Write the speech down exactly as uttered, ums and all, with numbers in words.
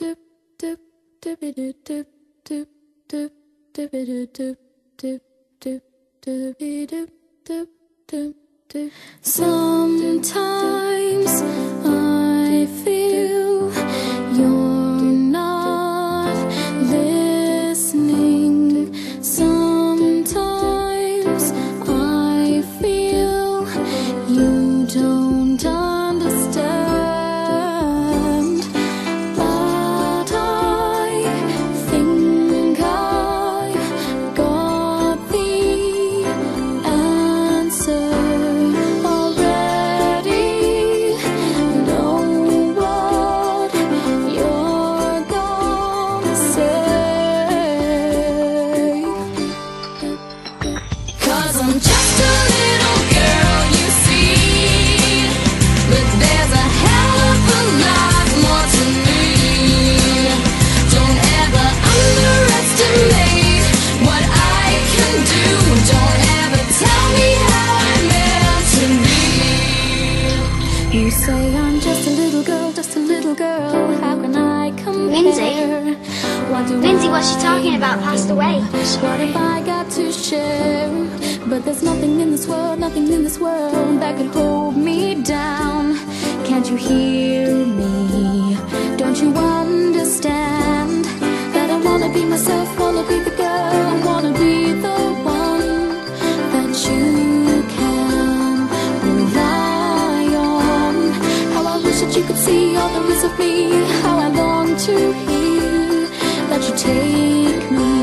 tip tip tip tip tip tip tip tip tip tip tip tip tip tip. Sometimes I feel you're not listening. Sometimes I feel you don't understand. You say I'm just a little girl, just a little girl. How can I compare? Lindsay, what Lindsay, what's she talking about? Passed away. What if I got to share? But there's nothing in this world, nothing in this world that could hold me down. Can't you hear me? Don't you understand that I wanna be myself, wanna be the girl, I wanna be the one that you can rely. That you could see all there is of me, how I long to hear that you take me.